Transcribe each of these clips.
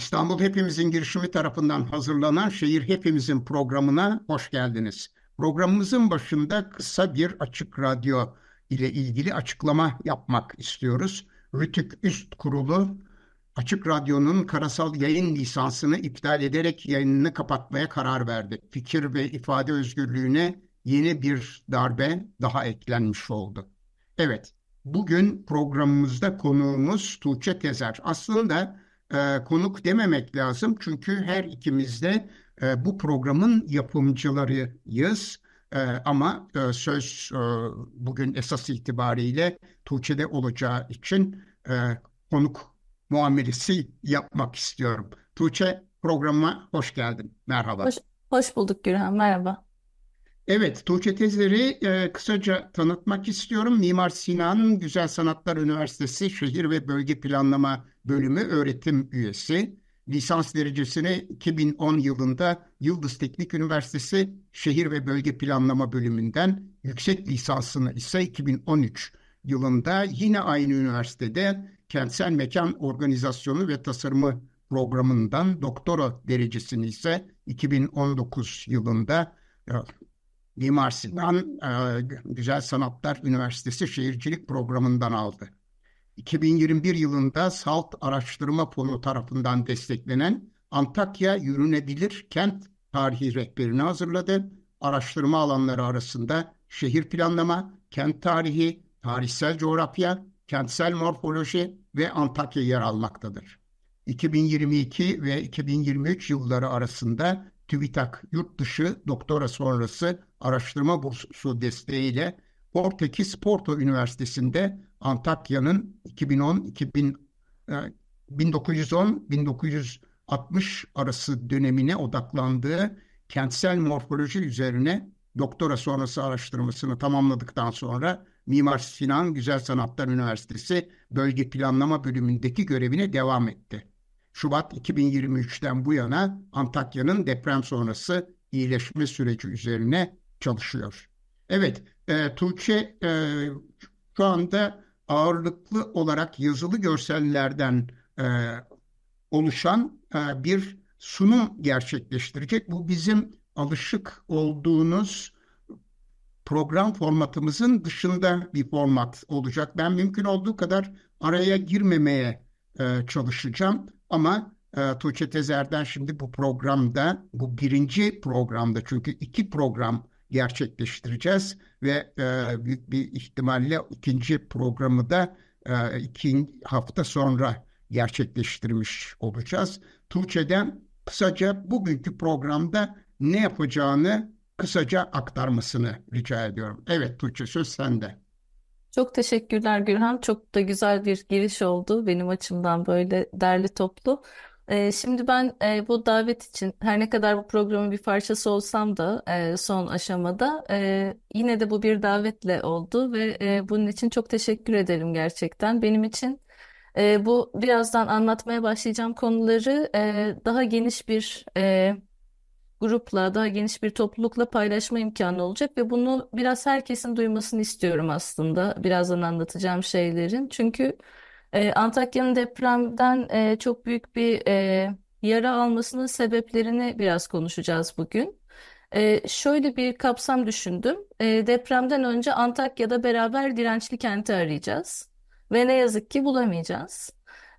İstanbul Hepimizin Girişimi tarafından hazırlanan Şehir Hepimizin programına hoş geldiniz. Programımızın başında kısa bir Açık Radyo ile ilgili açıklama yapmak istiyoruz. RTÜK Üst Kurulu, Açık Radyo'nun karasal yayın lisansını iptal ederek yayınını kapatmaya karar verdi. Fikir ve ifade özgürlüğüne yeni bir darbe daha eklenmiş oldu. Evet, bugün programımızda konuğumuz Tuğçe Tezer. Aslında konuk dememek lazım çünkü her ikimiz de bu programın yapımcılarıyız. Ama söz bugün esas itibariyle Tuğçe'de olacağı için konuk muamelesi yapmak istiyorum. Tuğçe, programa hoş geldin. Merhaba. Hoş bulduk Gürhan, merhaba. Evet, Tuğçe Tezer'i kısaca tanıtmak istiyorum. Mimar Sinan Güzel Sanatlar Üniversitesi Şehir ve Bölge Planlama Bölümü öğretim üyesi. Lisans derecesini 2010 yılında Yıldız Teknik Üniversitesi Şehir ve Bölge Planlama Bölümünden, yüksek lisansını ise 2013 yılında yine aynı üniversitede Kentsel Mekan Organizasyonu ve Tasarımı Programı'ndan, doktora derecesini ise 2019 yılında Mimar Sinan Güzel Sanatlar Üniversitesi Şehircilik Programı'ndan aldı. 2021 yılında Salt Araştırma Fonu tarafından desteklenen Antakya Yürünebilir Kent Tarihi rehberini hazırladı. Araştırma alanları arasında şehir planlama, kent tarihi, tarihsel coğrafya, kentsel morfoloji ve Antakya yer almaktadır. 2022 ve 2023 yılları arasında TÜBİTAK Yurtdışı Doktora Sonrası Araştırma Bursu desteğiyle Portekiz Porto Üniversitesi'nde Antakya'nın 1910-1960 arası dönemine odaklandığı kentsel morfoloji üzerine doktora sonrası araştırmasını tamamladıktan sonra Mimar Sinan Güzel Sanatlar Üniversitesi Bölge Planlama Bölümündeki görevine devam etti. Şubat 2023'ten bu yana Antakya'nın deprem sonrası iyileşme süreci üzerine çalışıyor. Evet, Tuğçe şu anda ağırlıklı olarak yazılı görsellerden oluşan bir sunum gerçekleştirecek. Bu bizim alışık olduğunuz program formatımızın dışında bir format olacak. Ben mümkün olduğu kadar araya girmemeye çalışacağım. Ama Tuğçe Tezer'den şimdi bu programda, bu birinci programda, çünkü iki program gerçekleştireceğiz ve büyük bir ihtimalle ikinci programı da iki hafta sonra gerçekleştirmiş olacağız. Tuğçe'den kısaca bugünkü programda ne yapacağını kısaca aktarmasını rica ediyorum. Evet Tuğçe, söz sende. Çok teşekkürler Gürhan. Çok da güzel bir giriş oldu benim açımdan, böyle derli toplu. Şimdi ben bu davet için, her ne kadar bu programın bir parçası olsam da son aşamada yine de bu bir davetle oldu ve bunun için çok teşekkür ederim gerçekten. Benim için bu birazdan anlatmaya başlayacağım konuları daha geniş bir grupla, daha geniş bir toplulukla paylaşma imkanı olacak ve bunu biraz herkesin duymasını istiyorum aslında, birazdan anlatacağım şeylerin. Çünkü Antakya'nın depremden çok büyük bir yara almasının sebeplerini biraz konuşacağız bugün. Şöyle bir kapsam düşündüm. Depremden önce Antakya'da beraber dirençli kenti arayacağız ve ne yazık ki bulamayacağız.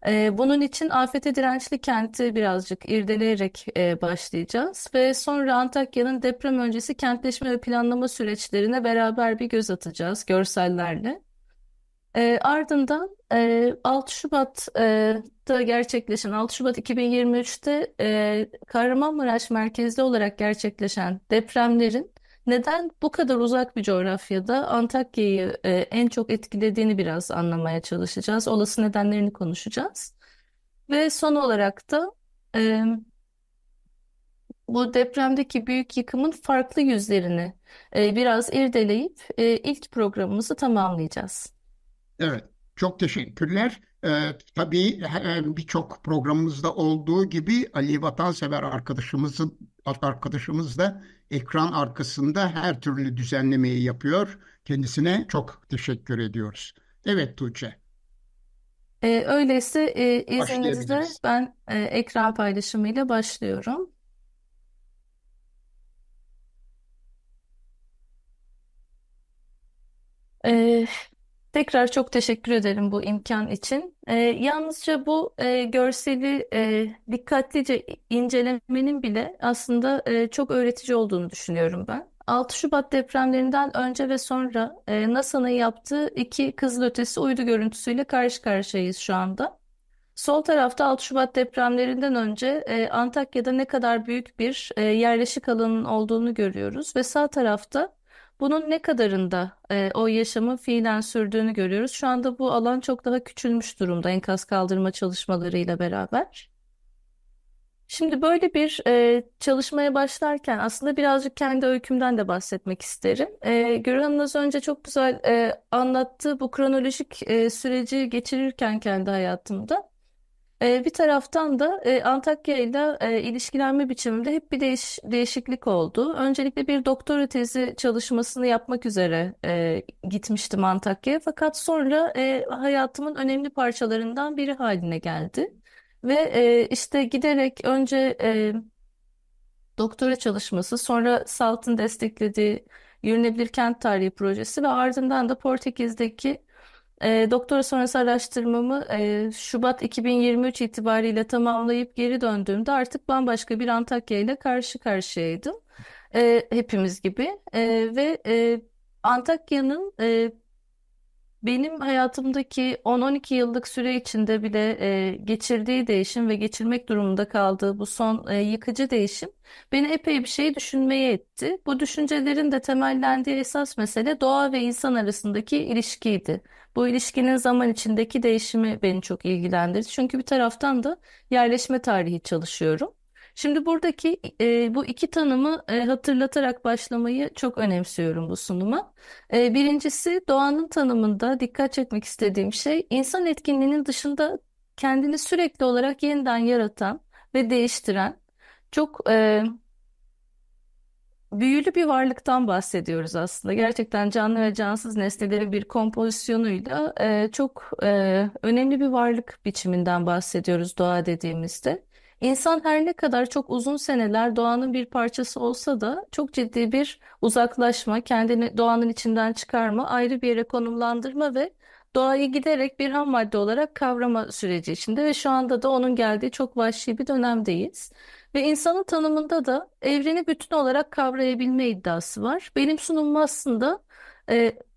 Bunun için afete dirençli kenti birazcık irdeleyerek başlayacağız ve sonra Antakya'nın deprem öncesi kentleşme ve planlama süreçlerine beraber bir göz atacağız görsellerle. Ardından 6 Şubat'ta gerçekleşen, 6 Şubat 2023'te Kahramanmaraş merkezli olarak gerçekleşen depremlerin neden bu kadar uzak bir coğrafyada Antakya'yı en çok etkilediğini biraz anlamaya çalışacağız. Olası nedenlerini konuşacağız. Ve son olarak da bu depremdeki büyük yıkımın farklı yüzlerini biraz irdeleyip ilk programımızı tamamlayacağız. Evet, çok teşekkürler. Tabii birçok programımızda olduğu gibi Ali Vatansever arkadaşımız da ekran arkasında her türlü düzenlemeyi yapıyor. Kendisine çok teşekkür ediyoruz. Evet Tuğçe. Öyleyse izninizle ben ekran paylaşımıyla başlıyorum. Tekrar çok teşekkür ederim bu imkan için. Yalnızca bu görseli dikkatlice incelemenin bile aslında çok öğretici olduğunu düşünüyorum ben. 6 Şubat depremlerinden önce ve sonra NASA'nın yaptığı iki kızılötesi uydu görüntüsüyle karşı karşıyayız şu anda. Sol tarafta 6 Şubat depremlerinden önce Antakya'da ne kadar büyük bir yerleşik alanın olduğunu görüyoruz ve sağ tarafta bunun ne kadarında o yaşamın fiilen sürdüğünü görüyoruz. Şu anda bu alan çok daha küçülmüş durumda enkaz kaldırma çalışmalarıyla beraber. Şimdi böyle bir çalışmaya başlarken aslında birazcık kendi öykümden de bahsetmek isterim. Gürhan'ın az önce çok güzel anlattığı bu kronolojik süreci geçirirken kendi hayatımda. Bir taraftan da Antakya ile ilişkilenme biçimimde hep bir değişiklik oldu. Öncelikle bir doktora tezi çalışmasını yapmak üzere gitmiştim Antakya'ya. Fakat sonra hayatımın önemli parçalarından biri haline geldi. Ve işte giderek önce doktora çalışması, sonra Salt'ın desteklediği Yürünebilir Kent Tarihi projesi ve ardından da Portekiz'deki doktora sonrası araştırmamı Şubat 2023 itibariyle tamamlayıp geri döndüğümde artık bambaşka bir Antakya ile karşı karşıyaydım. Hepimiz gibi ve Antakya'nın benim hayatımdaki 10-12 yıllık süre içinde bile geçirdiği değişim ve geçirmek durumunda kaldığı bu son yıkıcı değişim beni epey bir şey düşünmeye etti. Bu düşüncelerin de temellendiği esas mesele doğa ve insan arasındaki ilişkiydi. Bu ilişkinin zaman içindeki değişimi beni çok ilgilendirdi. Çünkü bir taraftan da yerleşme tarihi çalışıyorum. Şimdi buradaki bu iki tanımı hatırlatarak başlamayı çok önemsiyorum bu sunuma. Birincisi doğanın tanımında dikkat çekmek istediğim şey insan etkinliğinin dışında kendini sürekli olarak yeniden yaratan ve değiştiren çok büyülü bir varlıktan bahsediyoruz aslında. Gerçekten canlı ve cansız nesnelerin bir kompozisyonuyla çok önemli bir varlık biçiminden bahsediyoruz doğa dediğimizde. İnsan her ne kadar çok uzun seneler doğanın bir parçası olsa da çok ciddi bir uzaklaşma, kendini doğanın içinden çıkarma, ayrı bir yere konumlandırma ve doğayı giderek bir ham madde olarak kavrama süreci içinde ve şu anda da onun geldiği çok vahşi bir dönemdeyiz. Ve insanın tanımında da evreni bütün olarak kavrayabilme iddiası var. Benim sunumum aslında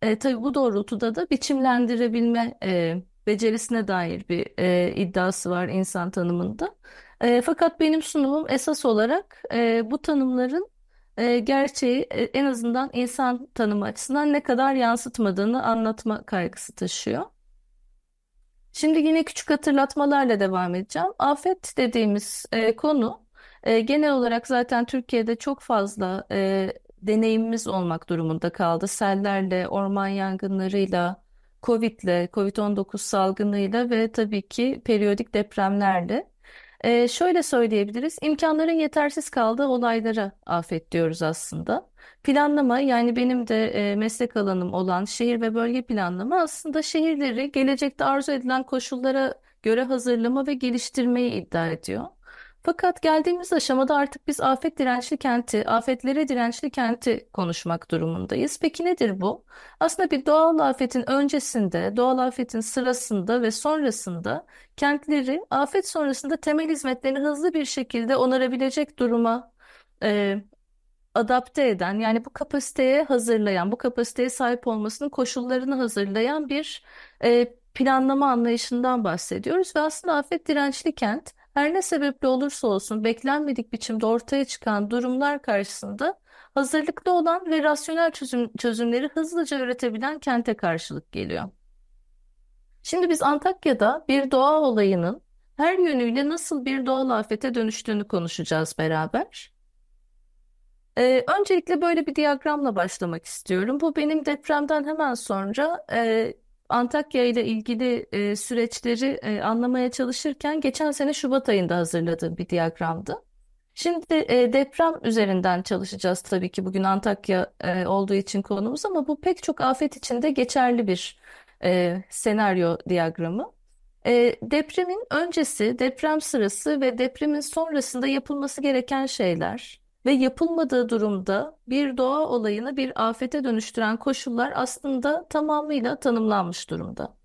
tabii bu doğrultuda da biçimlendirebilme becerisine dair bir iddiası var insan tanımında. Fakat benim sunumum esas olarak bu tanımların gerçeği en azından insan tanımı açısından ne kadar yansıtmadığını anlatma kaygısı taşıyor. Şimdi yine küçük hatırlatmalarla devam edeceğim. Afet dediğimiz konu genel olarak zaten Türkiye'de çok fazla deneyimimiz olmak durumunda kaldı. Sellerle, orman yangınlarıyla, Covid'le, Covid-19 salgınıyla ve tabii ki periyodik depremlerle. Şöyle söyleyebiliriz, imkanların yetersiz kaldığı olaylara afet diyoruz aslında. Planlama, yani benim de meslek alanım olan şehir ve bölge planlama aslında şehirleri gelecekte arzu edilen koşullara göre hazırlama ve geliştirmeyi iddia ediyor. Fakat geldiğimiz aşamada artık biz afetlere dirençli kenti konuşmak durumundayız. Peki nedir bu? Aslında bir doğal afetin öncesinde, doğal afetin sırasında ve sonrasında kentleri afet sonrasında temel hizmetlerini hızlı bir şekilde onarabilecek duruma adapte eden, yani bu kapasiteye hazırlayan, bu kapasiteye sahip olmasının koşullarını hazırlayan bir planlama anlayışından bahsediyoruz. Ve aslında afet dirençli kent, her ne sebeple olursa olsun beklenmedik biçimde ortaya çıkan durumlar karşısında hazırlıklı olan ve rasyonel çözümleri hızlıca üretebilen kente karşılık geliyor. Şimdi biz Antakya'da bir doğa olayının her yönüyle nasıl bir doğal afete dönüştüğünü konuşacağız beraber. Öncelikle böyle bir diyagramla başlamak istiyorum. Bu benim depremden hemen sonra Antakya ile ilgili süreçleri anlamaya çalışırken geçen sene Şubat ayında hazırladığım bir diyagramdı. Şimdi deprem üzerinden çalışacağız tabii ki bugün Antakya olduğu için konumuz ama bu pek çok afet içinde geçerli bir senaryo diyagramı. Depremin öncesi, deprem sırası ve depremin sonrasında yapılması gereken şeyler ve yapılmadığı durumda bir doğa olayını bir afete dönüştüren koşullar aslında tamamıyla tanımlanmış durumda.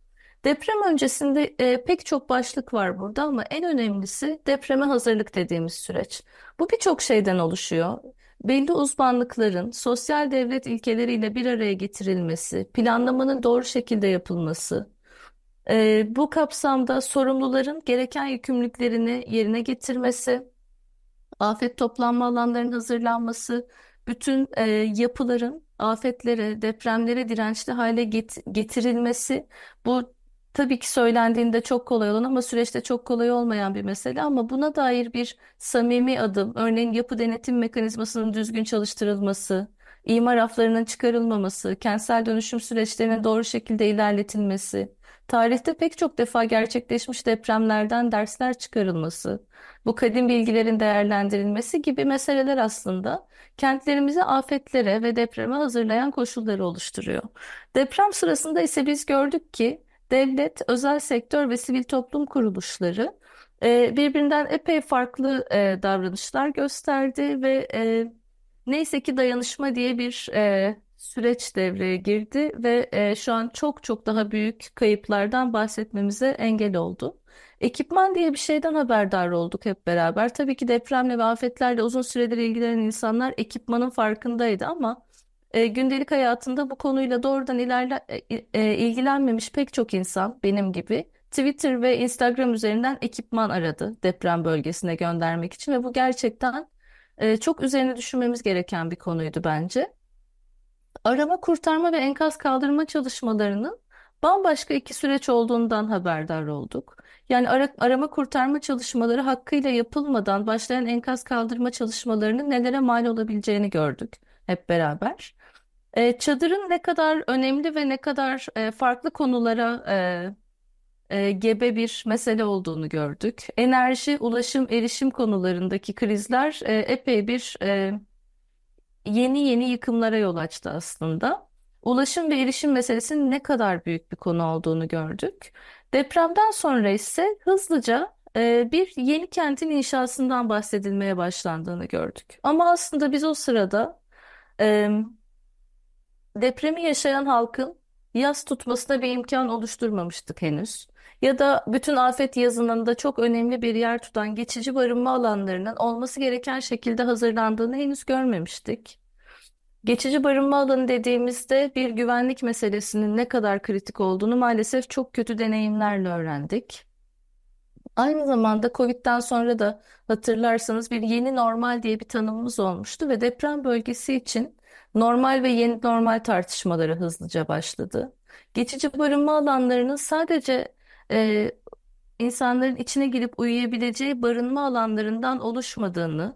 Deprem öncesinde pek çok başlık var burada ama en önemlisi depreme hazırlık dediğimiz süreç. Bu birçok şeyden oluşuyor. Belli uzmanlıkların sosyal devlet ilkeleriyle bir araya getirilmesi, planlamanın doğru şekilde yapılması, bu kapsamda sorumluların gereken yükümlülüklerini yerine getirmesi, afet toplanma alanlarının hazırlanması, bütün yapıların afetlere, depremlere dirençli hale getirilmesi, bu tabii ki söylendiğinde çok kolay olan ama süreçte çok kolay olmayan bir mesele, ama buna dair bir samimi adım, örneğin yapı denetim mekanizmasının düzgün çalıştırılması, imar raflarının çıkarılmaması, kentsel dönüşüm süreçlerinin doğru şekilde ilerletilmesi, tarihte pek çok defa gerçekleşmiş depremlerden dersler çıkarılması, bu kadim bilgilerin değerlendirilmesi gibi meseleler aslında kentlerimizi afetlere ve depreme hazırlayan koşulları oluşturuyor. Deprem sırasında ise biz gördük ki devlet, özel sektör ve sivil toplum kuruluşları birbirinden epey farklı davranışlar gösterdi ve neyse ki dayanışma diye bir süreç devreye girdi ve şu an çok çok daha büyük kayıplardan bahsetmemize engel oldu. Ekipman diye bir şeyden haberdar olduk hep beraber. Tabii ki depremle ve afetlerle uzun süredir ilgilenen insanlar ekipmanın farkındaydı ama gündelik hayatında bu konuyla doğrudan ilgilenmemiş pek çok insan benim gibi Twitter ve Instagram üzerinden ekipman aradı deprem bölgesine göndermek için ve bu gerçekten çok üzerine düşünmemiz gereken bir konuydu bence. Arama, kurtarma ve enkaz kaldırma çalışmalarının bambaşka iki süreç olduğundan haberdar olduk. Yani arama kurtarma çalışmaları hakkıyla yapılmadan başlayan enkaz kaldırma çalışmalarının nelere mal olabileceğini gördük hep beraber. Çadırın ne kadar önemli ve ne kadar farklı konulara gebe bir mesele olduğunu gördük. Enerji, ulaşım, erişim konularındaki krizler epey bir yeni yıkımlara yol açtı aslında. Ulaşım ve erişim meselesinin ne kadar büyük bir konu olduğunu gördük. Depremden sonra ise hızlıca bir yeni kentin inşasından bahsedilmeye başlandığını gördük. Ama aslında biz o sırada depremi yaşayan halkın yaz tutmasına bir imkan oluşturmamıştık henüz. Ya da bütün afet yazınında çok önemli bir yer tutan geçici barınma alanlarının olması gereken şekilde hazırlandığını henüz görmemiştik. Geçici barınma alanı dediğimizde bir güvenlik meselesinin ne kadar kritik olduğunu maalesef çok kötü deneyimlerle öğrendik. Aynı zamanda Covid'den sonra da hatırlarsanız bir yeni normal diye bir tanımımız olmuştu ve deprem bölgesi için normal ve yeni normal tartışmaları hızlıca başladı. Geçici barınma alanlarının sadece insanların içine girip uyuyabileceği barınma alanlarından oluşmadığını,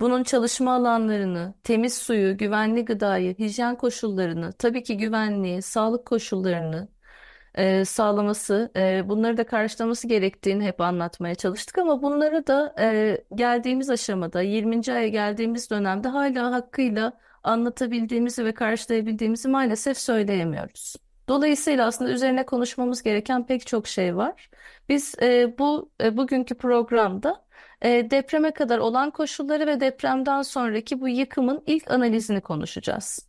bunun çalışma alanlarını, temiz suyu, güvenli gıdayı, hijyen koşullarını, tabii ki güvenliği, sağlık koşullarını sağlaması, bunları da karşılaması gerektiğini hep anlatmaya çalıştık ama bunları da geldiğimiz aşamada, 20. aya geldiğimiz dönemde hala hakkıyla anlatabildiğimizi ve karşılayabildiğimizi maalesef söyleyemiyoruz. Dolayısıyla aslında üzerine konuşmamız gereken pek çok şey var. Biz bugünkü programda depreme kadar olan koşulları ve depremden sonraki bu yıkımın ilk analizini konuşacağız.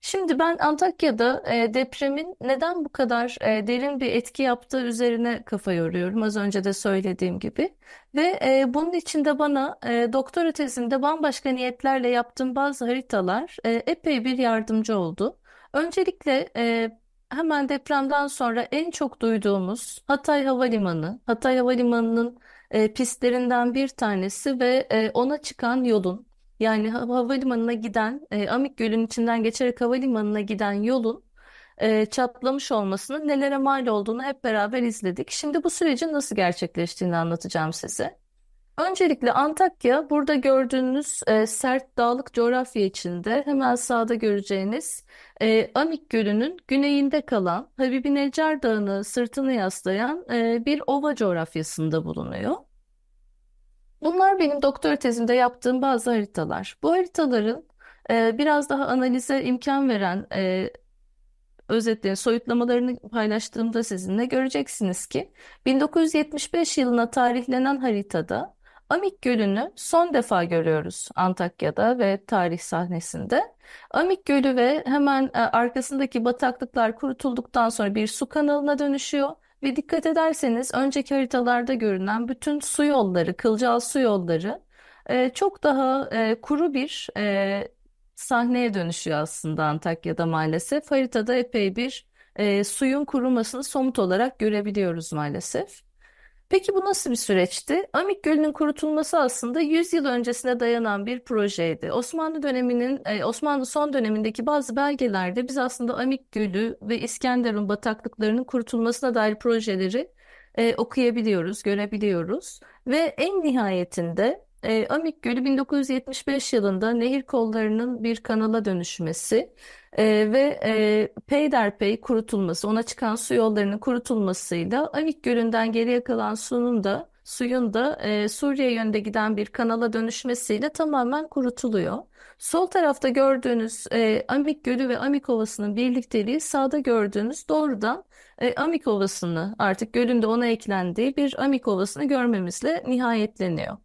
Şimdi ben Antakya'da depremin neden bu kadar derin bir etki yaptığı üzerine kafa yoruyorum, az önce de söylediğim gibi. Ve bunun için de bana doktora tezimde bambaşka niyetlerle yaptığım bazı haritalar epey bir yardımcı oldu. Öncelikle hemen depremden sonra en çok duyduğumuz Hatay Havalimanı, Hatay Havalimanı'nın pistlerinden bir tanesi ve ona çıkan yolun, yani havalimanına giden, Amik Gölü'nün içinden geçerek havalimanına giden yolun çatlamış olmasının nelere mal olduğunu hep beraber izledik. Şimdi bu sürecin nasıl gerçekleştiğini anlatacağım size. Öncelikle Antakya, burada gördüğünüz sert dağlık coğrafya içinde hemen sağda göreceğiniz Amik Gölü'nün güneyinde kalan Habibi Necar Dağı'nı sırtını yaslayan bir ova coğrafyasında bulunuyor. Bunlar benim doktora tezimde yaptığım bazı haritalar. Bu haritaların biraz daha analize imkan veren özetleri, soyutlamalarını paylaştığımda sizinle göreceksiniz ki 1975 yılına tarihlenen haritada Amik Gölü'nü son defa görüyoruz Antakya'da ve tarih sahnesinde. Amik Gölü ve hemen arkasındaki bataklıklar kurutulduktan sonra bir su kanalına dönüşüyor. Ve dikkat ederseniz önceki haritalarda görünen bütün su yolları, kılcal su yolları çok daha kuru bir sahneye dönüşüyor aslında Antakya'da maalesef. Haritada epey bir suyun kurumasını somut olarak görebiliyoruz maalesef. Peki bu nasıl bir süreçti? Amik Gölü'nün kurutulması aslında 100 yıl öncesine dayanan bir projeydi. Osmanlı son dönemindeki bazı belgelerde biz aslında Amik Gölü ve İskenderun bataklıklarının kurutulmasına dair projeleri okuyabiliyoruz, görebiliyoruz. Ve en nihayetinde Amik Gölü 1975 yılında nehir kollarının bir kanala dönüşmesi ve peyderpey kurutulması, ona çıkan su yollarının kurutulmasıyla Amik Gölü'nden geriye kalan suyun da Suriye yönde giden bir kanala dönüşmesiyle tamamen kurutuluyor. Sol tarafta gördüğünüz Amik Gölü ve Amik Ovası'nın birlikteliği, sağda gördüğünüz doğrudan Amik Ovası'nı, artık gölün de ona eklendiği bir Amik Ovası'nı görmemizle nihayetleniyor.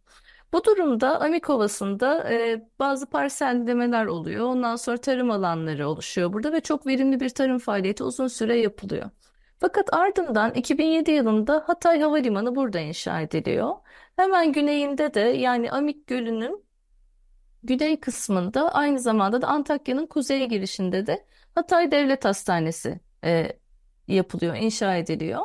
Bu durumda Amik Ovası'nda bazı parsellemeler oluyor. Ondan sonra tarım alanları oluşuyor burada ve çok verimli bir tarım faaliyeti uzun süre yapılıyor. Fakat ardından 2007 yılında Hatay Havalimanı burada inşa ediliyor. Hemen güneyinde de, yani Amik Gölü'nün güney kısmında, aynı zamanda da Antakya'nın kuzey girişinde de Hatay Devlet Hastanesi yapılıyor, inşa ediliyor.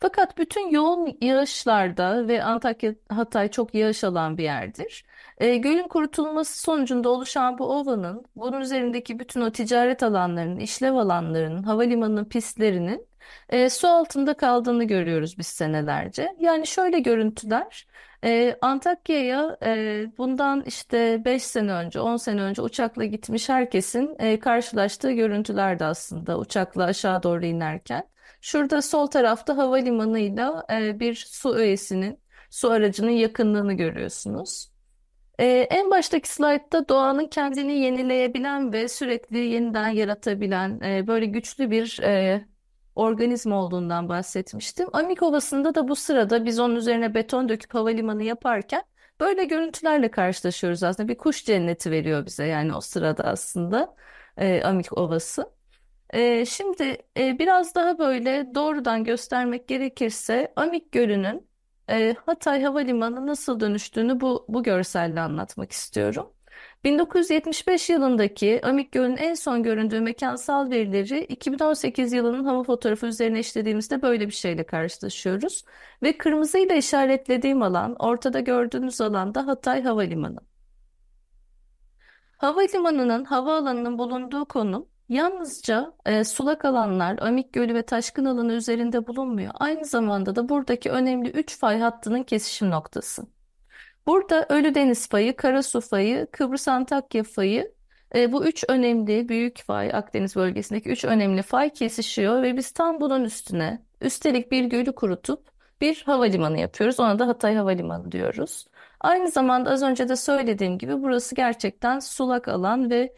Fakat bütün yoğun yağışlarda ve Antakya, Hatay çok yağış alan bir yerdir. Gölün kurutulması sonucunda oluşan bu ovanın, bunun üzerindeki bütün o ticaret alanlarının, işlev alanlarının, havalimanının pistlerinin su altında kaldığını görüyoruz biz senelerce. Yani şöyle görüntüler, Antakya'ya bundan işte 5 sene önce, 10 sene önce uçakla gitmiş herkesin karşılaştığı görüntülerdi aslında uçakla aşağı doğru inerken. Şurada sol tarafta havalimanıyla bir su öğesinin, su aracının yakınlığını görüyorsunuz. En baştaki slaytta doğanın kendini yenileyebilen ve sürekli yeniden yaratabilen böyle güçlü bir organizma olduğundan bahsetmiştim. Amik Ovası'nda da bu sırada biz onun üzerine beton döküp havalimanı yaparken böyle görüntülerle karşılaşıyoruz aslında. Bir kuş cenneti veriyor bize yani o sırada aslında Amik Ovası. Şimdi biraz daha böyle doğrudan göstermek gerekirse Amik Gölü'nün Hatay Havalimanı nasıl dönüştüğünü bu görselle anlatmak istiyorum. 1975 yılındaki Amik Gölü'nün en son göründüğü mekansal verileri 2018 yılının hava fotoğrafı üzerine işlediğimizde böyle bir şeyle karşılaşıyoruz. Ve kırmızıyla işaretlediğim alan, ortada gördüğünüz alan da Hatay Havalimanı. Havalimanının, havaalanının bulunduğu konum yalnızca sulak alanlar, Amik Gölü ve taşkın alanı üzerinde bulunmuyor. Aynı zamanda da buradaki önemli 3 fay hattının kesişim noktası. Burada Ölüdeniz fayı, Karasu fayı, Kıbrıs-Antakya fayı, bu 3 önemli büyük fay, Akdeniz bölgesindeki 3 önemli fay kesişiyor ve biz tam bunun üstüne üstelik bir gölü kurutup bir havalimanı yapıyoruz. Ona da Hatay Havalimanı diyoruz. Aynı zamanda az önce de söylediğim gibi burası gerçekten sulak alan ve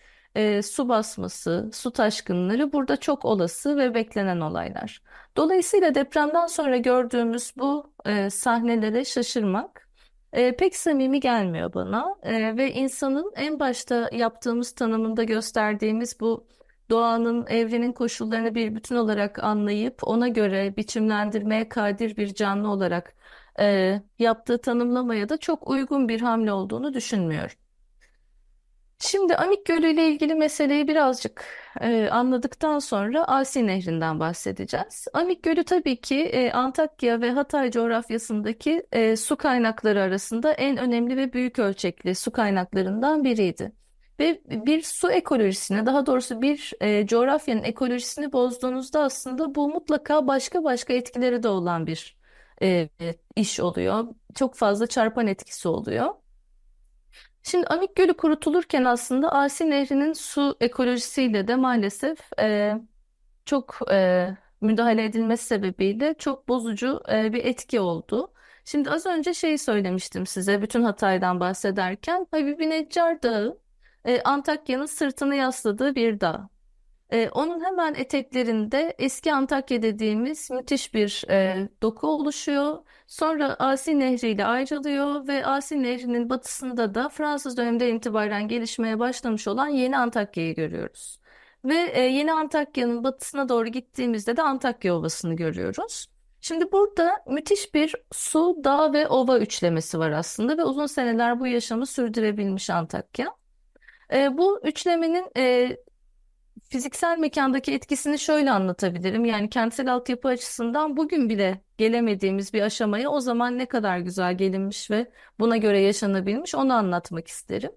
su basması, su taşkınları burada çok olası ve beklenen olaylar. Dolayısıyla depremden sonra gördüğümüz bu sahnelere şaşırmak pek samimi gelmiyor bana ve insanın en başta yaptığımız tanımında gösterdiğimiz bu doğanın, evrenin koşullarını bir bütün olarak anlayıp ona göre biçimlendirmeye kadir bir canlı olarak yaptığı tanımlamaya da çok uygun bir hamle olduğunu düşünmüyorum. Şimdi Amik Gölü ile ilgili meseleyi birazcık anladıktan sonra Asi Nehri'nden bahsedeceğiz. Amik Gölü tabii ki Antakya ve Hatay coğrafyasındaki su kaynakları arasında en önemli ve büyük ölçekli su kaynaklarından biriydi. Ve bir su ekolojisini, daha doğrusu bir coğrafyanın ekolojisini bozduğunuzda aslında bu mutlaka başka etkileri de olan bir iş oluyor. Çok fazla çarpan etkisi oluyor. Şimdi Amik Gölü kurutulurken aslında Asi Nehri'nin su ekolojisiyle de maalesef çok müdahale edilmesi sebebiyle çok bozucu bir etki oldu. Şimdi az önce şeyi söylemiştim size bütün Hatay'dan bahsederken. Habibi Neccar Dağı Antakya'nın sırtını yasladığı bir dağ. Onun hemen eteklerinde eski Antakya dediğimiz müthiş bir doku oluşuyor. Sonra Asi Nehri ile ayrılıyor ve Asi Nehri'nin batısında da Fransız döneminden itibaren gelişmeye başlamış olan yeni Antakya'yı görüyoruz. Ve yeni Antakya'nın batısına doğru gittiğimizde de Antakya Ovası'nı görüyoruz. Şimdi burada müthiş bir su, dağ ve ova üçlemesi var aslında ve uzun seneler bu yaşamı sürdürebilmiş Antakya. Bu üçlemenin fiziksel mekandaki etkisini şöyle anlatabilirim. Yani kentsel altyapı açısından bugün bile gelemediğimiz bir aşamaya o zaman ne kadar güzel gelinmiş ve buna göre yaşanabilmiş, onu anlatmak isterim.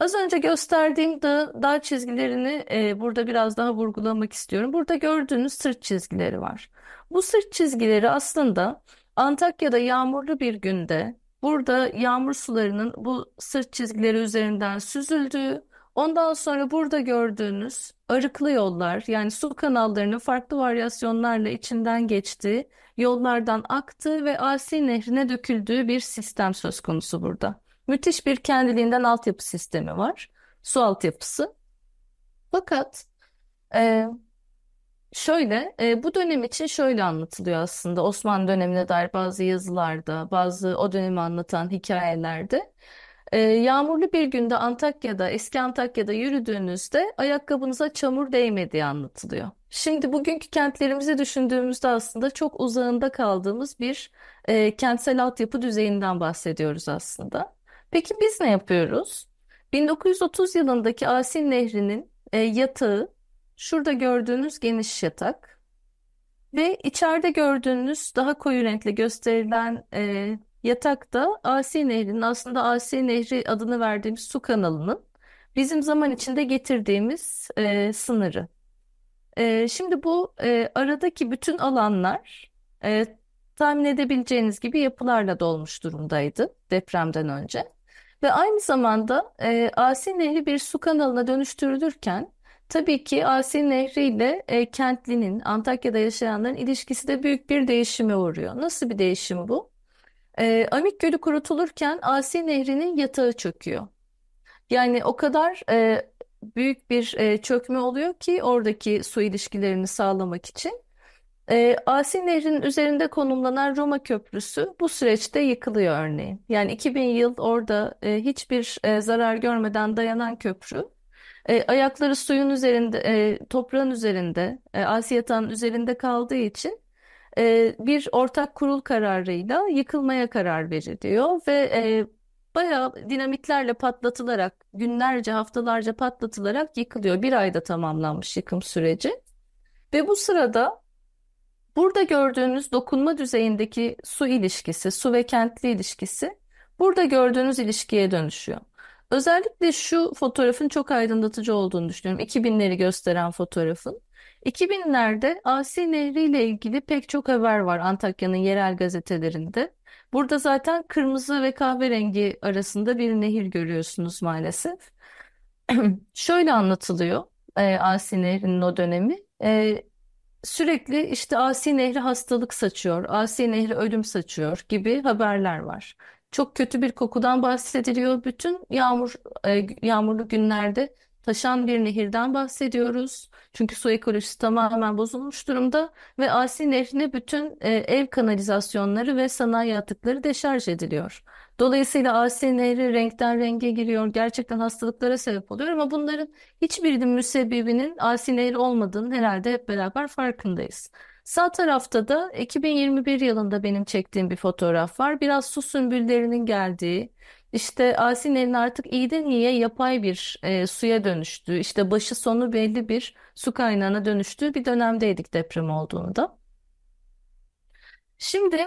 Az önce gösterdiğim dağ çizgilerini burada biraz daha vurgulamak istiyorum. Burada gördüğünüz sırt çizgileri var. Bu sırt çizgileri aslında Antakya'da yağmurlu bir günde burada yağmur sularının bu sırt çizgileri üzerinden süzüldüğü, ondan sonra burada gördüğünüz arıklı yollar, yani su kanallarının farklı varyasyonlarla içinden geçtiği, yollardan aktığı ve Asi Nehri'ne döküldüğü bir sistem söz konusu burada. Müthiş bir kendiliğinden altyapı sistemi var, su altyapısı. Fakat bu dönem için şöyle anlatılıyor aslında Osmanlı dönemine dair bazı yazılarda, bazı o dönemi anlatan hikayelerde. Yağmurlu bir günde Antakya'da, eski Antakya'da yürüdüğünüzde ayakkabınıza çamur değmediği anlatılıyor. Şimdi bugünkü kentlerimizi düşündüğümüzde aslında çok uzağında kaldığımız bir kentsel altyapı düzeyinden bahsediyoruz aslında. Peki biz ne yapıyoruz? 1930 yılındaki Asi Nehri'nin yatağı, şurada gördüğünüz geniş yatak ve içeride gördüğünüz daha koyu renkle gösterilen yatakta Asi Nehri'nin, aslında Asi Nehri adını verdiğimiz su kanalının bizim zaman içinde getirdiğimiz sınırı. Şimdi bu aradaki bütün alanlar tahmin edebileceğiniz gibi yapılarla dolmuş durumdaydı depremden önce. Ve aynı zamanda Asi Nehri bir su kanalına dönüştürülürken tabii ki Asi Nehri ile kentlinin, Antakya'da yaşayanların ilişkisi de büyük bir değişime uğruyor. Nasıl bir değişim bu? Amik Gölü kurutulurken Asi Nehri'nin yatağı çöküyor. Yani o kadar büyük bir çökme oluyor ki oradaki su ilişkilerini sağlamak için. Asi Nehri'nin üzerinde konumlanan Roma Köprüsü bu süreçte yıkılıyor örneğin. Yani 2000 yıl orada hiçbir zarar görmeden dayanan köprü. Ayakları suyun üzerinde, toprağın üzerinde, Asi yatağının üzerinde kaldığı için bir ortak kurul kararıyla yıkılmaya karar veriliyor ve bayağı dinamitlerle patlatılarak, günlerce, haftalarca patlatılarak yıkılıyor. Bir ayda tamamlanmış yıkım süreci ve bu sırada burada gördüğünüz dokunma düzeyindeki su ilişkisi, su ve kentli ilişkisi burada gördüğünüz ilişkiye dönüşüyor. Özellikle şu fotoğrafın çok aydınlatıcı olduğunu düşünüyorum. 2000'leri gösteren fotoğrafın. 2000'lerde Asi Nehri ile ilgili pek çok haber var Antakya'nın yerel gazetelerinde. Burada zaten kırmızı ve kahverengi arasında bir nehir görüyorsunuz maalesef. Şöyle anlatılıyor Asi Nehri'nin o dönemi. Sürekli işte Asi Nehri hastalık saçıyor, Asi Nehri ölüm saçıyor gibi haberler var. Çok kötü bir kokudan bahsediliyor. Bütün yağmurlu günlerde taşan bir nehirden bahsediyoruz. Çünkü su ekolojisi tamamen bozulmuş durumda ve Asi Nehri'ne bütün ev kanalizasyonları ve sanayi atıkları deşarj ediliyor. Dolayısıyla Asi Nehri renkten renge giriyor, gerçekten hastalıklara sebep oluyor ama bunların hiçbirinin müsebbibinin Asi Nehri olmadığının herhalde hep beraber farkındayız. Sağ tarafta da 2021 yılında benim çektiğim bir fotoğraf var. Biraz su sümbüllerinin geldiği, işte Asi Nehri'nin artık iyiden iyiye yapay bir suya dönüştüğü, işte başı sonu belli bir su kaynağına dönüştüğü bir dönemdeydik deprem olduğunda. Şimdi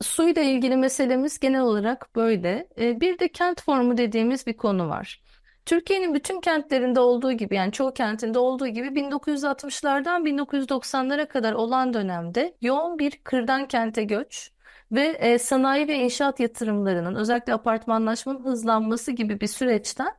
suyla ilgili meselemiz genel olarak böyle. Bir de kent formu dediğimiz bir konu var. Türkiye'nin bütün kentlerinde olduğu gibi, yani çoğu kentinde olduğu gibi 1960'lardan 1990'lara kadar olan dönemde yoğun bir kırdan kente göç ve sanayi ve inşaat yatırımlarının, özellikle apartmanlaşmanın hızlanması gibi bir süreçten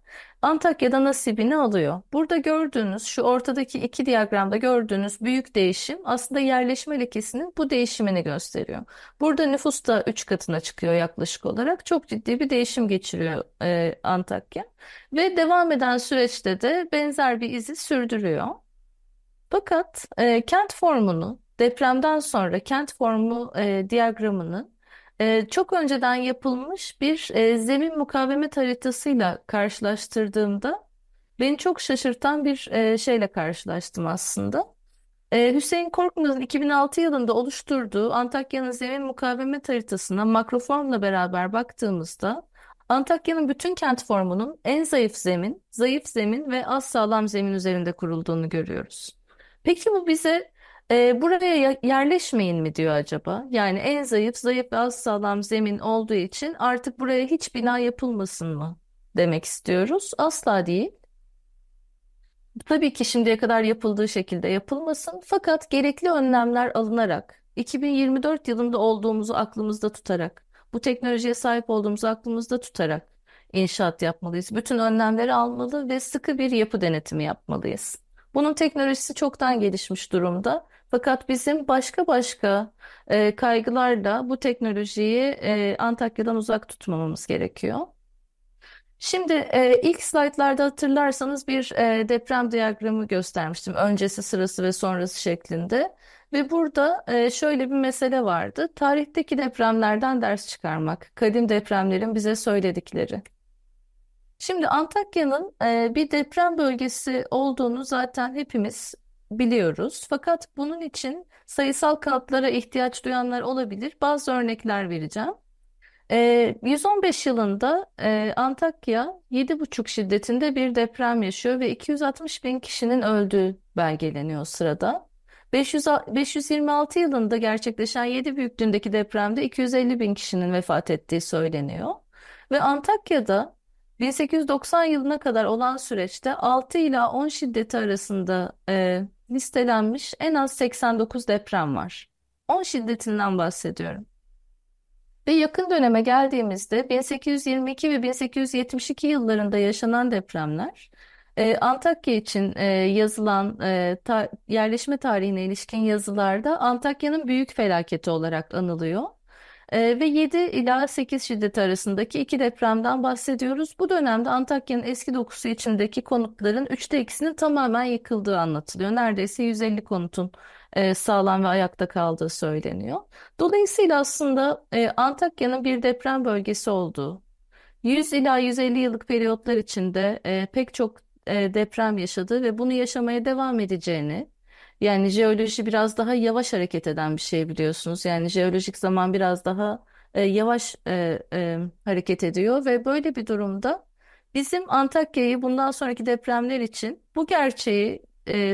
Antakya'da nasibini alıyor. Burada gördüğünüz, şu ortadaki iki diyagramda gördüğünüz büyük değişim aslında yerleşme lekesinin bu değişimini gösteriyor. Burada nüfus da 3 katına çıkıyor yaklaşık olarak. Çok ciddi bir değişim geçiriyor Antakya ve devam eden süreçte de benzer bir izi sürdürüyor. Fakat kent formunu, depremden sonra kent formu diyagramını çok önceden yapılmış bir zemin mukavemet haritasıyla karşılaştırdığımda beni çok şaşırtan bir şeyle karşılaştım aslında. Hüseyin Korkmaz'ın 2006 yılında oluşturduğu Antakya'nın zemin mukavemet haritasına makroformla beraber baktığımızda Antakya'nın bütün kent formunun en zayıf zemin ve az sağlam zemin üzerinde kurulduğunu görüyoruz. Peki bu bize buraya yerleşmeyin mi diyor acaba? Yani en zayıf ve az sağlam zemin olduğu için artık buraya hiç bina yapılmasın mı demek istiyoruz? Asla değil. Tabii ki şimdiye kadar yapıldığı şekilde yapılmasın, fakat gerekli önlemler alınarak, 2024 yılında olduğumuzu aklımızda tutarak, bu teknolojiye sahip olduğumuzu aklımızda tutarak inşaat yapmalıyız. Bütün önlemleri almalı ve sıkı bir yapı denetimi yapmalıyız. Bunun teknolojisi çoktan gelişmiş durumda, fakat bizim başka kaygılarla bu teknolojiyi Antakya'dan uzak tutmamamız gerekiyor. Şimdi ilk slaytlarda hatırlarsanız bir deprem diyagramı göstermiştim. Öncesi, sırası ve sonrası şeklinde. Ve burada şöyle bir mesele vardı. Tarihteki depremlerden ders çıkarmak. Kadim depremlerin bize söyledikleri. Şimdi Antakya'nın bir deprem bölgesi olduğunu zaten hepimiz biliyoruz. Fakat bunun için sayısal kanıtlara ihtiyaç duyanlar olabilir. Bazı örnekler vereceğim. 115 yılında Antakya 7,5 şiddetinde bir deprem yaşıyor ve 260 bin kişinin öldüğü belgeleniyor sırada. 526 yılında gerçekleşen 7 büyüklüğündeki depremde 250 bin kişinin vefat ettiği söyleniyor. Ve Antakya'da 1890 yılına kadar olan süreçte 6 ila 10 şiddeti arasında listelenmiş en az 89 deprem var. 10 şiddetinden bahsediyorum. Ve yakın döneme geldiğimizde 1822 ve 1872 yıllarında yaşanan depremler Antakya için yazılan yerleşme tarihine ilişkin yazılarda Antakya'nın büyük felaketi olarak anılıyor. Ve 7 ila 8 şiddeti arasındaki iki depremden bahsediyoruz. Bu dönemde Antakya'nın eski dokusu içindeki konutların 3'te 2'sinin tamamen yıkıldığı anlatılıyor. Neredeyse 150 konutun sağlam ve ayakta kaldığı söyleniyor. Dolayısıyla aslında Antakya'nın bir deprem bölgesi olduğu, 100 ila 150 yıllık periyotlar içinde pek çok deprem yaşadığı ve bunu yaşamaya devam edeceğini, yani jeoloji biraz daha yavaş hareket eden bir şey biliyorsunuz. Yani jeolojik zaman biraz daha yavaş hareket ediyor ve böyle bir durumda bizim Antakya'yı bundan sonraki depremler için bu gerçeği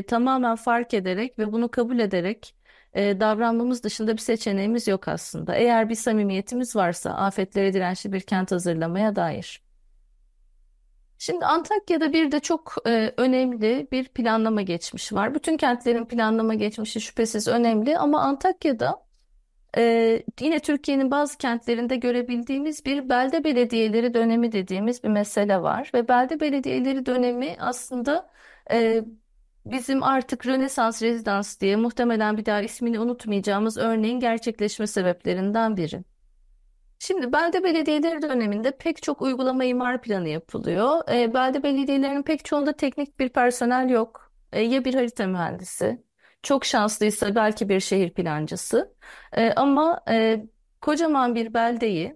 tamamen fark ederek ve bunu kabul ederek davranmamız dışında bir seçeneğimiz yok aslında. Eğer bir samimiyetimiz varsa afetlere dirençli bir kent hazırlamaya dair. Şimdi Antakya'da bir de çok önemli bir planlama geçmişi var. Bütün kentlerin planlama geçmişi şüphesiz önemli ama Antakya'da yine Türkiye'nin bazı kentlerinde görebildiğimiz bir belde belediyeleri dönemi dediğimiz bir mesele var. Ve belde belediyeleri dönemi aslında bizim artık Rönesans Residence diye muhtemelen bir daha ismini unutmayacağımız örneğin gerçekleşme sebeplerinden biri. Şimdi belde belediyeleri döneminde pek çok uygulama imar planı yapılıyor. Belde belediyelerinin pek çoğunda teknik bir personel yok. Ya bir harita mühendisi, çok şanslıysa belki bir şehir plancısı. Ama kocaman bir beldeyi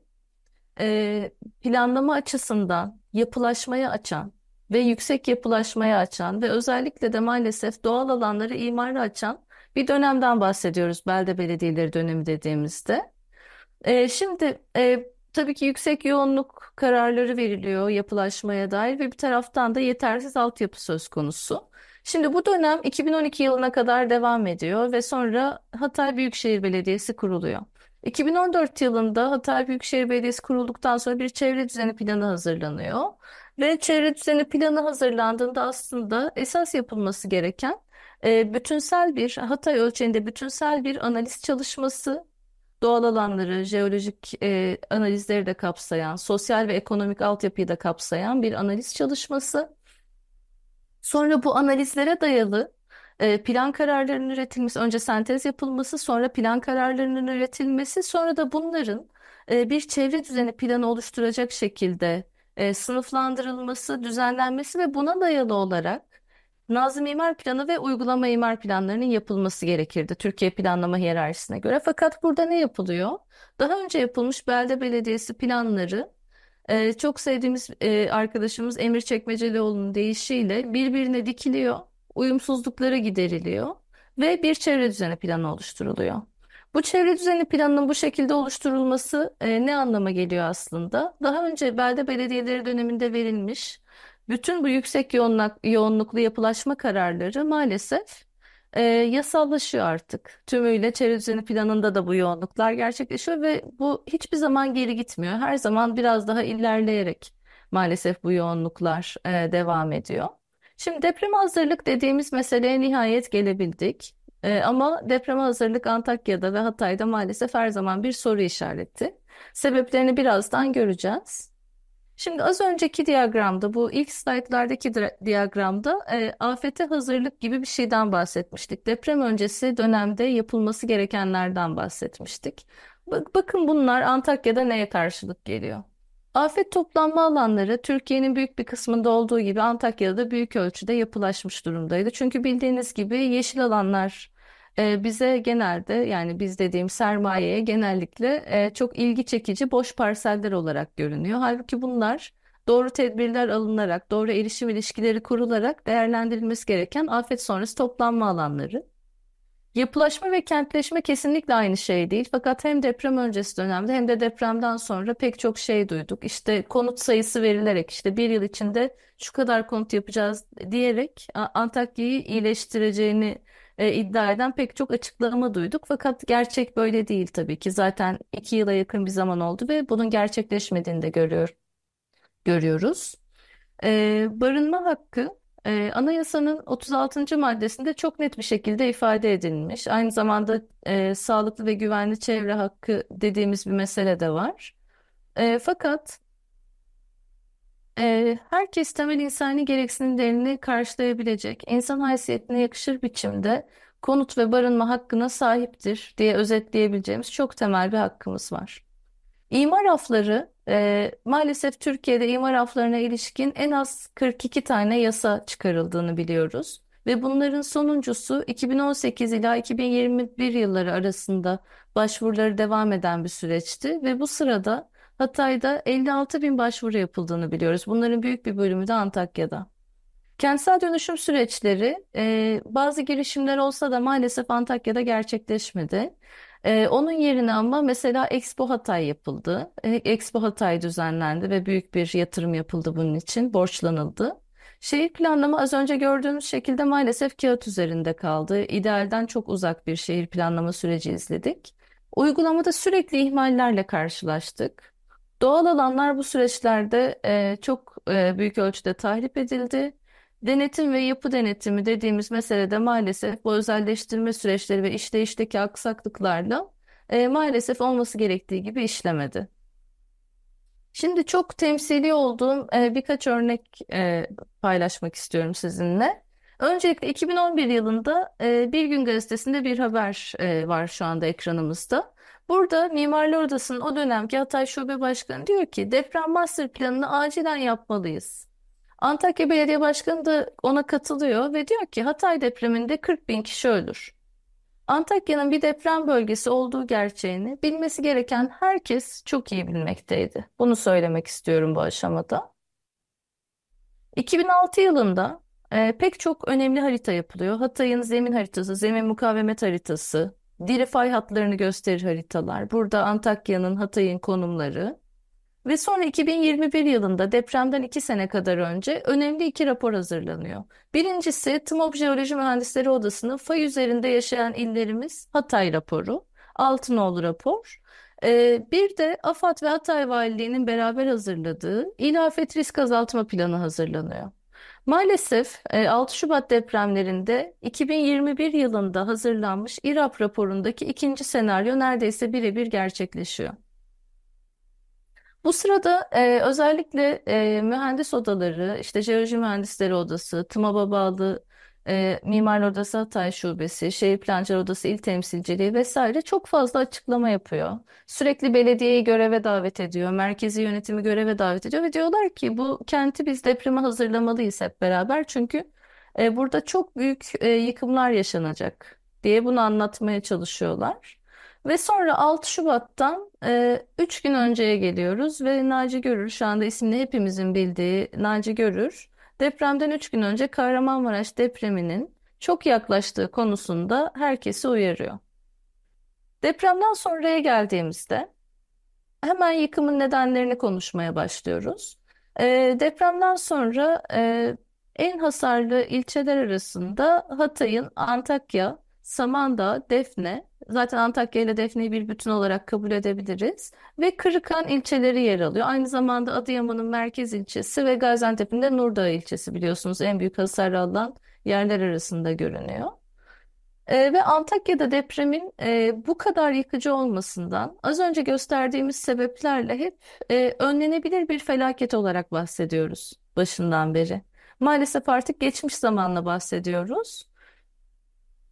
planlama açısından yapılaşmaya açan ve yüksek yapılaşmaya açan ve özellikle de maalesef doğal alanları imara açan bir dönemden bahsediyoruz belde belediyeleri dönemi dediğimizde. Şimdi tabii ki yüksek yoğunluk kararları veriliyor yapılaşmaya dair ve bir taraftan da yetersiz altyapı söz konusu. Şimdi bu dönem 2012 yılına kadar devam ediyor ve sonra Hatay Büyükşehir Belediyesi kuruluyor. 2014 yılında Hatay Büyükşehir Belediyesi kurulduktan sonra bir çevre düzeni planı hazırlanıyor. Ve çevre düzeni planı hazırlandığında aslında esas yapılması gereken bütünsel bir, Hatay ölçeğinde bütünsel bir analiz çalışması, doğal alanları, jeolojik analizleri de kapsayan, sosyal ve ekonomik altyapıyı da kapsayan bir analiz çalışması. Sonra bu analizlere dayalı plan kararlarının üretilmesi, önce sentez yapılması, sonra plan kararlarının üretilmesi, sonra da bunların bir çevre düzeni planı oluşturacak şekilde sınıflandırılması, düzenlenmesi ve buna dayalı olarak Nazım Mimar Planı ve uygulama imar planlarının yapılması gerekirdi Türkiye planlama hiyerarşisine göre. Fakat burada ne yapılıyor? Daha önce yapılmış belde belediyesi planları çok sevdiğimiz arkadaşımız Emir Çekmecelioğlu'nun deyişiyle birbirine dikiliyor, uyumsuzlukları gideriliyor ve bir çevre düzeni planı oluşturuluyor. Bu çevre düzeni planının bu şekilde oluşturulması ne anlama geliyor aslında? Daha önce belde belediyeleri döneminde verilmiş bütün bu yüksek yoğunluklu yapılaşma kararları maalesef yasallaşıyor artık. Tümüyle çevre düzeni planında da bu yoğunluklar gerçekleşiyor ve bu hiçbir zaman geri gitmiyor. Her zaman biraz daha ilerleyerek maalesef bu yoğunluklar devam ediyor. Şimdi deprem hazırlık dediğimiz meseleye nihayet gelebildik. Ama depreme hazırlık Antakya'da ve Hatay'da maalesef her zaman bir soru işareti. Sebeplerini birazdan göreceğiz. Şimdi az önceki diyagramda, bu ilk slaytlardaki diyagramda afete hazırlık gibi bir şeyden bahsetmiştik. Deprem öncesi dönemde yapılması gerekenlerden bahsetmiştik. Bakın bunlar Antakya'da neye karşılık geliyor? Afet toplanma alanları Türkiye'nin büyük bir kısmında olduğu gibi Antakya'da da büyük ölçüde yapılaşmış durumdaydı. Çünkü bildiğiniz gibi yeşil alanlar bize genelde, yani biz dediğim sermayeye genellikle çok ilgi çekici boş parseller olarak görünüyor. Halbuki bunlar doğru tedbirler alınarak, doğru erişim ilişkileri kurularak değerlendirilmesi gereken afet sonrası toplanma alanları. Yapılaşma ve kentleşme kesinlikle aynı şey değil. Fakat hem deprem öncesi dönemde hem de depremden sonra pek çok şey duyduk. İşte konut sayısı verilerek, işte bir yıl içinde şu kadar konut yapacağız diyerek Antakya'yı iyileştireceğini iddia eden pek çok açıklama duyduk. Fakat gerçek böyle değil tabii ki. Zaten 2 yıla yakın bir zaman oldu ve bunun gerçekleşmediğini de görüyoruz. Barınma hakkı anayasanın 36. maddesinde çok net bir şekilde ifade edilmiş. Aynı zamanda sağlıklı ve güvenli çevre hakkı dediğimiz bir mesele de var. Fakat herkes temel insani gereksinimlerini karşılayabilecek, insan haysiyetine yakışır biçimde konut ve barınma hakkına sahiptir diye özetleyebileceğimiz çok temel bir hakkımız var. İmar afları, maalesef Türkiye'de imar aflarına ilişkin en az 42 tane yasa çıkarıldığını biliyoruz. Ve bunların sonuncusu 2018 ila 2021 yılları arasında başvuruları devam eden bir süreçti. Ve bu sırada Hatay'da 56.000 başvuru yapıldığını biliyoruz. Bunların büyük bir bölümü de Antakya'da. Kentsel dönüşüm süreçleri bazı girişimler olsa da maalesef Antakya'da gerçekleşmedi. Onun yerine ama mesela Expo Hatay yapıldı. Expo Hatay düzenlendi ve büyük bir yatırım yapıldı bunun için, borçlanıldı. Şehir planlama az önce gördüğümüz şekilde maalesef kağıt üzerinde kaldı. İdealden çok uzak bir şehir planlama süreci izledik. Uygulamada sürekli ihmallerle karşılaştık. Doğal alanlar bu süreçlerde çok büyük ölçüde tahrip edildi. Denetim ve yapı denetimi dediğimiz meselede maalesef bu özelleştirme süreçleri ve işleyişteki aksaklıklarla maalesef olması gerektiği gibi işlemedi. Şimdi çok temsili olduğum birkaç örnek paylaşmak istiyorum sizinle. Öncelikle 2011 yılında Bir Gün Gazetesi'nde bir haber var şu anda ekranımızda. Burada Mimarlar Odası'nın o dönemki Hatay Şube Başkanı diyor ki deprem master planını acilen yapmalıyız. Antakya Belediye Başkanı da ona katılıyor ve diyor ki Hatay depreminde 40.000 kişi ölür. Antakya'nın bir deprem bölgesi olduğu gerçeğini bilmesi gereken herkes çok iyi bilmekteydi. Bunu söylemek istiyorum bu aşamada. 2006 yılında pek çok önemli harita yapılıyor. Hatay'ın zemin haritası, zemin mukavemet haritası, diri fay hatlarını gösterir haritalar. Burada Antakya'nın, Hatay'ın konumları. Ve sonra 2021 yılında depremden 2 sene kadar önce önemli 2 rapor hazırlanıyor. Birincisi TMMOB Jeoloji Mühendisleri Odası'nın fay üzerinde yaşayan illerimiz Hatay raporu, Altınoğlu rapor. Bir de AFAD ve Hatay Valiliği'nin beraber hazırladığı İl Afet Risk Azaltma Planı hazırlanıyor. Maalesef 6 Şubat depremlerinde 2021 yılında hazırlanmış İRAP raporundaki ikinci senaryo neredeyse birebir gerçekleşiyor. Bu sırada özellikle mühendis odaları, işte Jeoloji Mühendisleri Odası, TMAB'a bağlı Mimarlar Odası Hatay Şubesi, Şehir Plancılar Odası İl Temsilciliği vesaire çok fazla açıklama yapıyor. Sürekli belediyeyi göreve davet ediyor, merkezi yönetimi göreve davet ediyor ve diyorlar ki bu kenti biz depreme hazırlamalıyız hep beraber. Çünkü burada çok büyük yıkımlar yaşanacak diye bunu anlatmaya çalışıyorlar. Ve sonra 6 Şubat'tan 3 gün önceye geliyoruz ve Naci Görür, şu anda ismini hepimizin bildiği Naci Görür, depremden 3 gün önce Kahramanmaraş depreminin çok yaklaştığı konusunda herkesi uyarıyor. Depremden sonraya geldiğimizde hemen yıkımın nedenlerini konuşmaya başlıyoruz. Depremden sonra en hasarlı ilçeler arasında Hatay'ın Antakya, Samandağ, Defne, zaten Antakya ile Defne'yi bir bütün olarak kabul edebiliriz ve Kırıkhan ilçeleri yer alıyor. Aynı zamanda Adıyaman'ın merkez ilçesi ve Gaziantep'in de Nurdağ ilçesi, biliyorsunuz, en büyük hasar alan yerler arasında görünüyor. Ve Antakya'da depremin bu kadar yıkıcı olmasından az önce gösterdiğimiz sebeplerle hep önlenebilir bir felaket olarak bahsediyoruz başından beri. Maalesef artık geçmiş zamanla bahsediyoruz.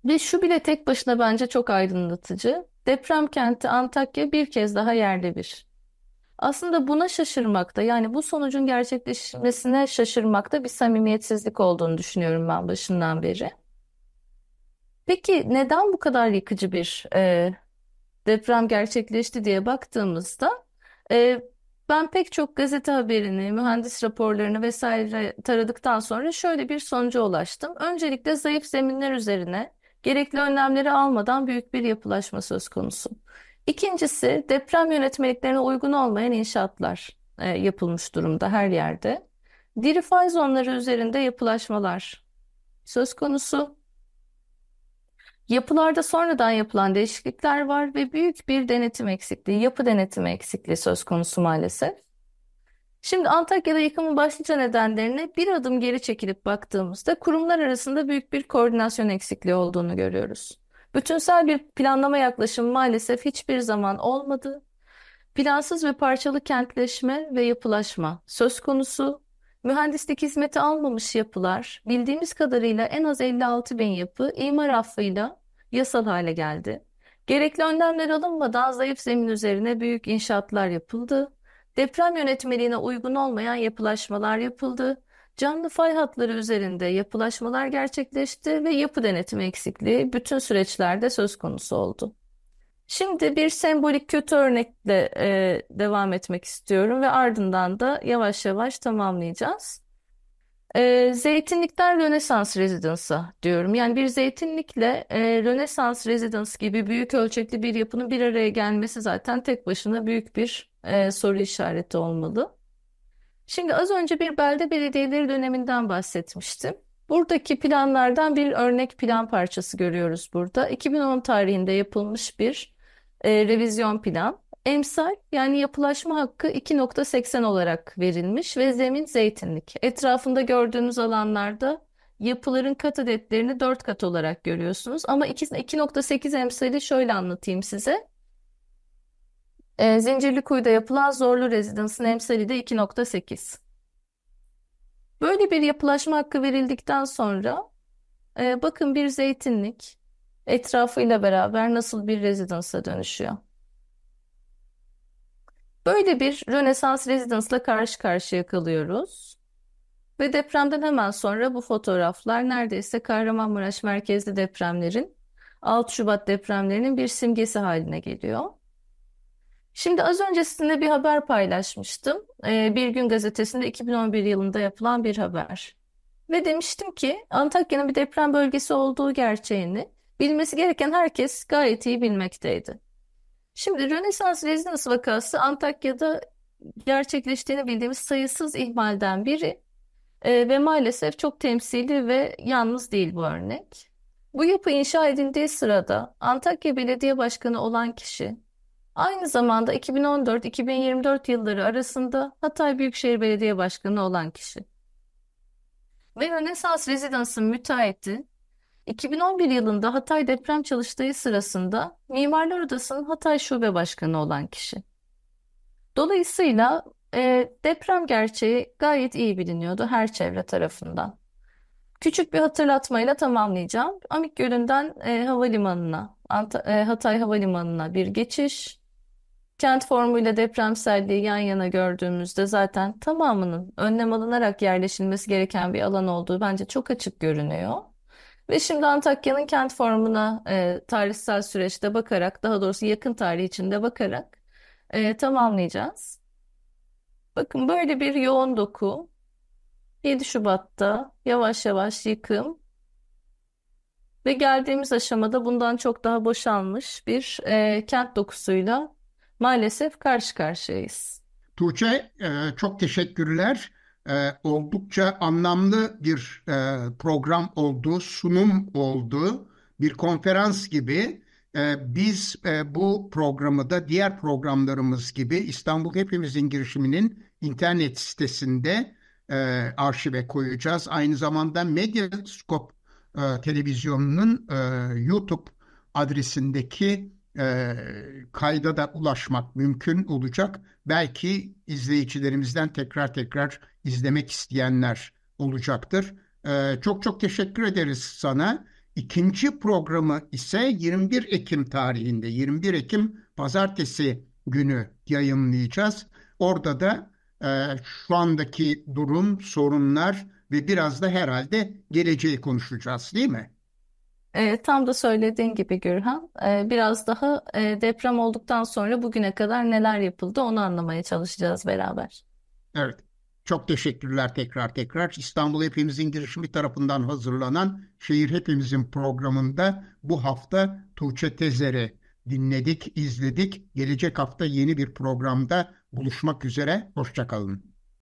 Ve şu bile tek başına bence çok aydınlatıcı. Deprem kenti Antakya bir kez daha yerle bir. Aslında buna şaşırmakta, yani bu sonucun gerçekleşmesine şaşırmakta bir samimiyetsizlik olduğunu düşünüyorum ben başından beri. Peki neden bu kadar yıkıcı bir deprem gerçekleşti diye baktığımızda ben pek çok gazete haberini, mühendis raporlarını vesaire taradıktan sonra şöyle bir sonuca ulaştım. Öncelikle zayıf zeminler üzerine gerekli önlemleri almadan büyük bir yapılaşma söz konusu. İkincisi, deprem yönetmeliklerine uygun olmayan inşaatlar yapılmış durumda her yerde. Diri fay zonları üzerinde yapılaşmalar söz konusu. Yapılarda sonradan yapılan değişiklikler var ve büyük bir denetim eksikliği, yapı denetimi eksikliği söz konusu maalesef. Şimdi Antakya'da yıkımın başlıca nedenlerine bir adım geri çekilip baktığımızda kurumlar arasında büyük bir koordinasyon eksikliği olduğunu görüyoruz. Bütünsel bir planlama yaklaşımı maalesef hiçbir zaman olmadı. Plansız ve parçalı kentleşme ve yapılaşma söz konusu. Mühendislik hizmeti almamış yapılar, bildiğimiz kadarıyla en az 56 bin yapı imar affıyla yasal hale geldi. Gerekli önlemler alınmadan zayıf zemin üzerine büyük inşaatlar yapıldı. Deprem yönetmeliğine uygun olmayan yapılaşmalar yapıldı. Canlı fay hatları üzerinde yapılaşmalar gerçekleşti ve yapı denetimi eksikliği bütün süreçlerde söz konusu oldu. Şimdi bir sembolik kötü örnekle devam etmek istiyorum ve ardından da yavaş yavaş tamamlayacağız. Zeytinlikten Rönesans Residence'a diyorum. Yani bir zeytinlikle Rönesans Residence gibi büyük ölçekli bir yapının bir araya gelmesi zaten tek başına büyük bir soru işareti olmalı. Şimdi az önce bir belde belediyeleri döneminden bahsetmiştim. Buradaki planlardan bir örnek plan parçası görüyoruz burada. 2010 tarihinde yapılmış bir revizyon plan. Emsal, yani yapılaşma hakkı 2.80 olarak verilmiş ve zemin zeytinlik. Etrafında gördüğünüz alanlarda yapıların kat adetlerini 4 kat olarak görüyorsunuz. Ama 2.8 emsali şöyle anlatayım size. Zincirli Kuyu'da yapılan Zorlu Rezidans'ın emsali de 2.8. Böyle bir yapılaşma hakkı verildikten sonra bakın bir zeytinlik etrafıyla beraber nasıl bir rezidansa dönüşüyor. Böyle bir Rönesans Residence'la karşı karşıya kalıyoruz. Ve depremden hemen sonra bu fotoğraflar neredeyse Kahramanmaraş merkezli depremlerin, 6 Şubat depremlerinin bir simgesi haline geliyor. Şimdi az önce sizinle bir haber paylaşmıştım. Bir Gün Gazetesi'nde 2011 yılında yapılan bir haber. Ve demiştim ki Antakya'nın bir deprem bölgesi olduğu gerçeğini bilmesi gereken herkes gayet iyi bilmekteydi. Şimdi Rönesans Residence vakası Antakya'da gerçekleştiğini bildiğimiz sayısız ihmalden biri ve maalesef çok temsili ve yalnız değil bu örnek. Bu yapı inşa edildiği sırada Antakya Belediye Başkanı olan kişi aynı zamanda 2014-2024 yılları arasında Hatay Büyükşehir Belediye Başkanı olan kişi. Ve Rönesans Residence'ın müteahhiti 2011 yılında Hatay deprem çalıştayı sırasında Mimarlar Odası'nın Hatay Şube Başkanı olan kişi. Dolayısıyla deprem gerçeği gayet iyi biliniyordu her çevre tarafından. Küçük bir hatırlatmayla tamamlayacağım. Amik Gölü'nden havalimanına, Hatay Havalimanı'na bir geçiş. Kent formuyla depremselliği yan yana gördüğümüzde zaten tamamının önlem alınarak yerleşilmesi gereken bir alan olduğu bence çok açık görünüyor. Ve şimdi Antakya'nın kent formuna tarihsel süreçte bakarak, daha doğrusu yakın tarih içinde bakarak tamamlayacağız. Bakın böyle bir yoğun doku, 7 Şubat'ta yavaş yavaş yıkım ve geldiğimiz aşamada bundan çok daha boşalmış bir kent dokusuyla maalesef karşı karşıyayız. Tuğçe, çok teşekkürler. Oldukça anlamlı bir program oldu, sunum oldu, bir konferans gibi. Biz bu programı da diğer programlarımız gibi İstanbul Hepimizin Girişimi'nin internet sitesinde arşive koyacağız. Aynı zamanda Mediascope televizyonunun YouTube adresindeki kayda da ulaşmak mümkün olacak. Belki izleyicilerimizden tekrar izlemek isteyenler olacaktır. Çok teşekkür ederiz sana. İkinci programı ise 21 Ekim tarihinde, 21 Ekim Pazartesi günü yayınlayacağız. Orada da şu andaki durum, sorunlar ve biraz da herhalde geleceği konuşacağız, değil mi? Tam da söylediğin gibi Gürhan, biraz daha deprem olduktan sonra bugüne kadar neler yapıldı onu anlamaya çalışacağız beraber. Evet, çok teşekkürler tekrar. İstanbul Hepimizin Girişimi tarafından hazırlanan Şehir Hepimizin programında bu hafta Tuğçe Tezer'i dinledik, izledik. Gelecek hafta yeni bir programda buluşmak üzere, hoşça kalın.